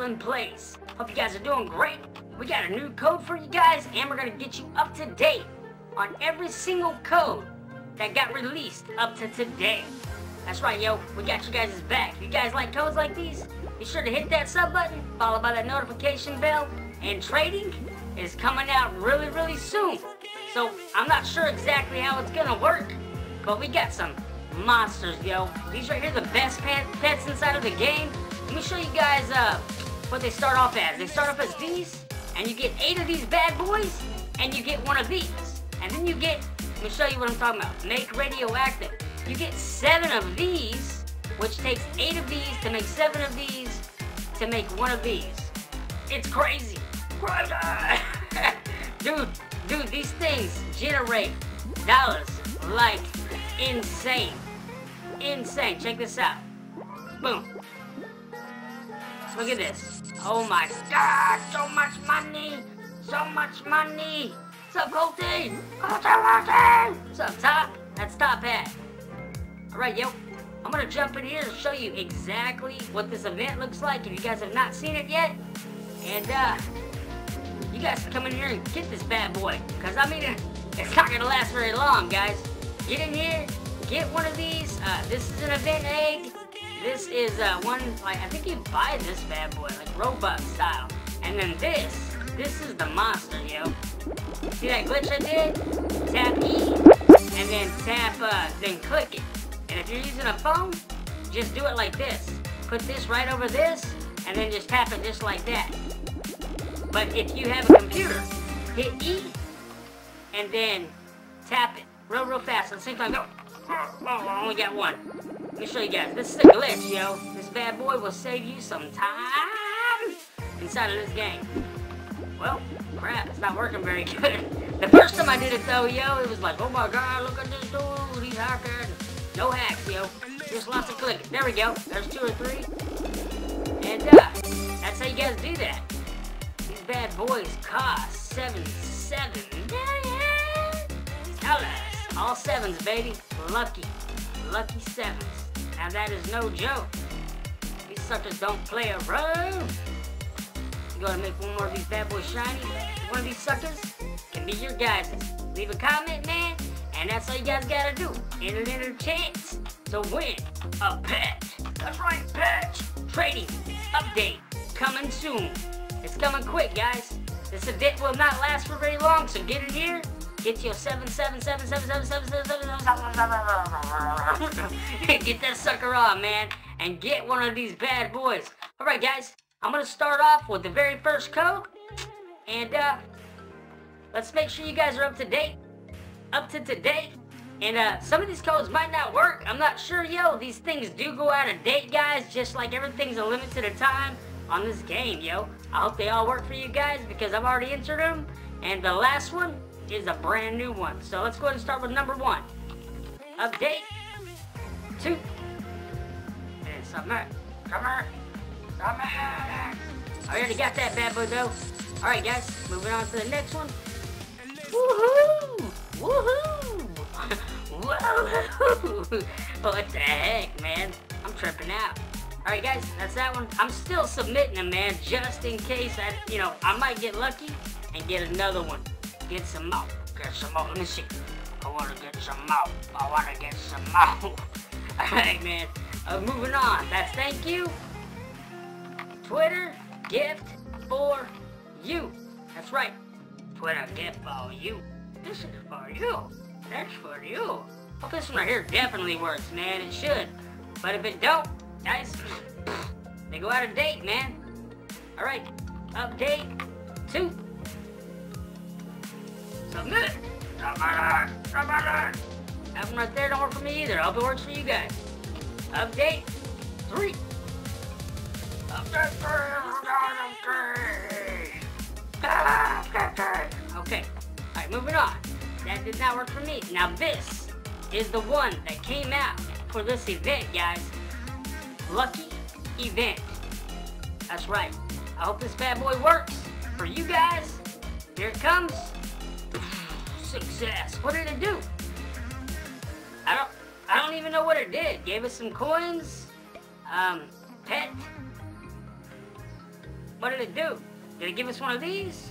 GoblinPlays. Hope you guys are doing great. We got a new code for you guys, and we're gonna get you up to date on every single code that got released up to today. That's right, yo, we got you guys' back. You guys like codes like these? Be sure to hit that sub button, followed by that notification bell, and trading is coming out really, really soon. So I'm not sure exactly how it's gonna work, but we got some monsters, yo. These right here are the best pets inside of the game. Let me show you guys what they start off as. They start off as these, and you get 8 of these bad boys, and you get 1 of these. And then you get, let me show you what I'm talking about, make radioactive. You get 7 of these, which takes 8 of these to make 7 of these to make 1 of these. It's crazy. Dude, these things generate dollars like insane. Insane. Check this out. Boom. Look at this. Oh my god, so much money. So much money. What's up, Colton? What's up, Top? That's Top Hat. Alright, yo. I'm gonna jump in here and show you exactly what this event looks like if you guys have not seen it yet. And you guys come in here and get this bad boy, because I mean it's not gonna last very long, guys. Get in here, get 1 of these. This is an event egg. This is one, like, I think you buy this bad boy like Robux style. And then this is the monster, yo. See that glitch I did? Tap E and then tap then click it. And if you're using a phone, just do it like this. Put this right over this, and then just tap it just like that. But if you have a computer, hit E, and then tap it real, real fast. Let's see if I go. Oh, I only got 1. Let me show you guys. This is a glitch, yo. This bad boy will save you some time inside of this game. Well, crap, it's not working very good. The first time I did it, though, yo, it was like, oh my god, look at this dude, he's hacking. No hacks, yo. Just lots of clicking. There we go. There's 2 or 3. And that's how you guys do that. These bad boys cost $7 million. All 7s, baby. Lucky. Lucky 7s. Now that is no joke. These suckers don't play a role. You gotta make 1 more of these bad boys shiny. 1 of these suckers can be your guys. Leave a comment, man. And that's all you guys gotta do. In a little chance to win a pet. That's right, pets. Trading update coming soon. It's coming quick, guys. This event will not last for very long, so get in here. Get your 7777777. Get that sucker on, man, and get 1 of these bad boys. All right, guys. I'm gonna start off with the very first code, and let's make sure you guys are up to date. Up to today, and some of these codes might not work. I'm not sure, yo. These things do go out of date, guys, just like everything's a limit to the time on this game, yo. I hope they all work for you guys, because I've already entered them, and the last one is a brand new one. So let's go ahead and start with number 1. Update 2. And submit. Submit. I already got that bad boy, though. All right, guys, moving on to the next one. Woohoo! Woohoo! Woohoo! What the heck, man? I'm tripping out. Alright, guys, that's that one. I'm still submitting them, man, just in case I might get lucky and get another one. Get some more. Get some more. Let me see. I want to get some more. I want to get some more. Alright, man. Moving on. That's thank you. Twitter gift for you. That's right. Twitter gift for you. This is for you. That's for you. Hope this one right here definitely works, man. It should. But if it don't, guys, they go out of date, man. Alright. Update 2. Submit. That one right there don't work for me either. I hope it works for you guys. Update 3. Update 3. Okay. Alright, moving on. That did not work for me. Now this is the one that came out for this event, guys. Lucky event. That's right. I hope this bad boy works for you guys. Here it comes. Success. What did it do? I don't even know what it did. Gave us some coins. Pet. What did it do? Did it give us one of these?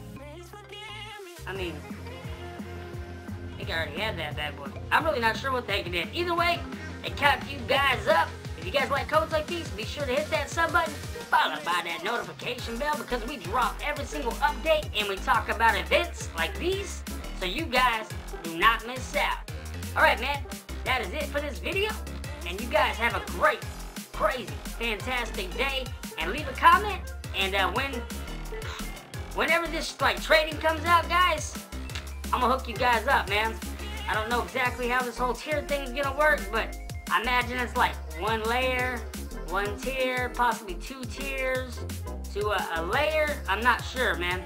I mean, I think I already had that bad boy. I'm really not sure what the heck it did. Either way, it kept you guys up. If you guys like codes like these, be sure to hit that sub button, followed by that notification bell, because we drop every single update and we talk about events like these, so you guys do not miss out. Alright man, that is it for this video, and you guys have a great, crazy, fantastic day, and leave a comment, and whenever this like trading comes out, guys, I'm gonna hook you guys up, man. I don't know exactly how this whole tier thing is gonna work, but I imagine it's like one layer, one tier, possibly two tiers to a layer. I'm not sure, man.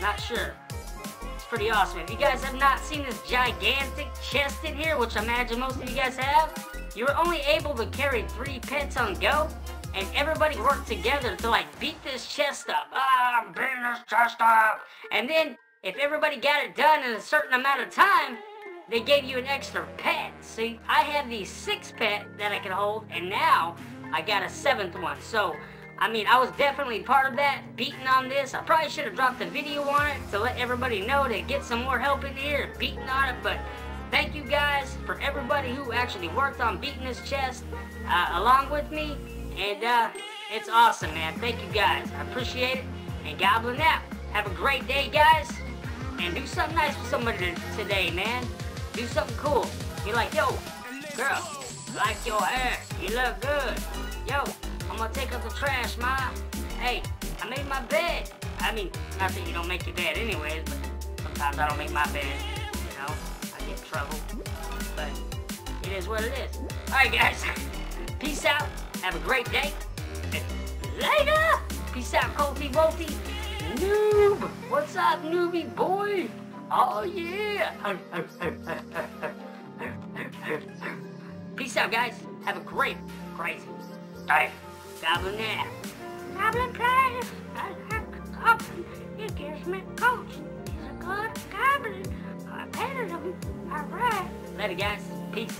Not sure. It's pretty awesome. If you guys have not seen this gigantic chest in here, which I imagine most of you guys have, you were only able to carry 3 pets on go, and everybody worked together to like beat this chest up. Ah, I'm beating this chest up. And then if everybody got it done in a certain amount of time, they gave you an extra pet. See, I had the 6th pet that I could hold, and now I got a 7th one. So, I mean, I was definitely part of that, beating on this. I probably should have dropped the video on it to let everybody know to get some more help in here and beating on it. But thank you guys for everybody who actually worked on beating this chest along with me. And it's awesome, man. Thank you guys. I appreciate it. And Goblin out. Have a great day, guys. And do something nice for somebody today, man. Do something cool. Be like, yo, girl, like your hair. You look good. Yo, I'm gonna take up the trash, ma. Hey, I made my bed. I mean, not that you don't make your bed anyways, but sometimes I don't make my bed. You know, I get in trouble. But it is what it is. Alright, guys. Peace out. Have a great day. Later. Peace out, Colty Bolty. Noob. What's up, newbie boy? Oh, yeah. Peace out, guys. Have a great, crazy day. Goblin out. Goblin plays. I like a goblin. He gives me coats. He's a good goblin. I painted him. All right. Later, guys. Peace.